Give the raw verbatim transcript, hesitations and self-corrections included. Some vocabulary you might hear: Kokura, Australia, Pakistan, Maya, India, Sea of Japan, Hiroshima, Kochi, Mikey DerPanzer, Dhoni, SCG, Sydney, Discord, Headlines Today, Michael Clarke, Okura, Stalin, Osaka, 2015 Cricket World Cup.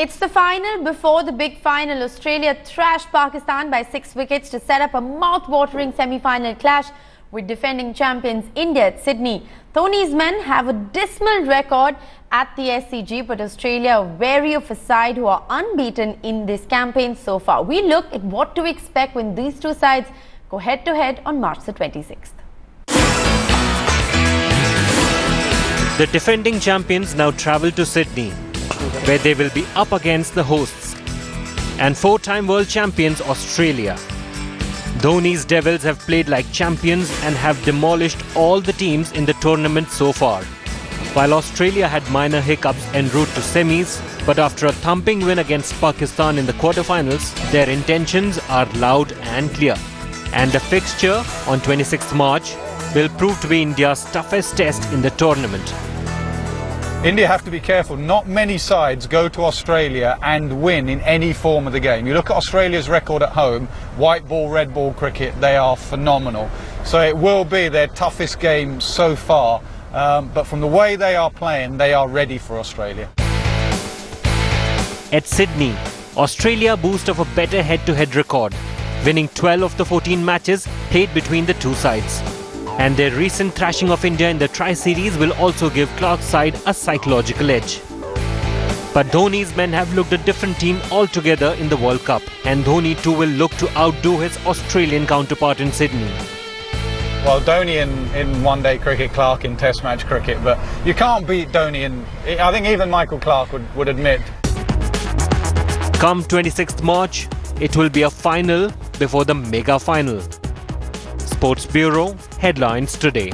It's the final before the big final. Australia thrashed Pakistan by six wickets to set up a mouth-watering semi-final clash with defending champions India at Sydney. Dhoni's men have a dismal record at the S C G, but Australia are wary of a side who are unbeaten in this campaign so far. We look at what to expect when these two sides go head-to-head on March the twenty-sixth. The defending champions now travel to Sydney, where they will be up against the hosts and four-time world champions Australia. Dhoni's Devils have played like champions and have demolished all the teams in the tournament so far. While Australia had minor hiccups en route to semis, but after a thumping win against Pakistan in the quarterfinals, their intentions are loud and clear. And the fixture on twenty-sixth March will prove to be India's toughest test in the tournament. India have to be careful. Not many sides go to Australia and win in any form of the game. You look at Australia's record at home, white ball, red ball cricket, they are phenomenal. So it will be their toughest game so far. Um, but from the way they are playing, they are ready for Australia. At Sydney, Australia boast of a better head-to-head record, winning twelve of the fourteen matches played between the two sides. And their recent thrashing of India in the Tri-Series will also give Clarke's side a psychological edge. But Dhoni's men have looked a different team altogether in the World Cup, and Dhoni too will look to outdo his Australian counterpart in Sydney. Well, Dhoni in, in one-day cricket, Clarke in Test match cricket, but you can't beat Dhoni in... I think even Michael Clarke would, would admit. Come twenty-sixth March, it will be a final before the mega final. Sports Bureau, Headlines Today.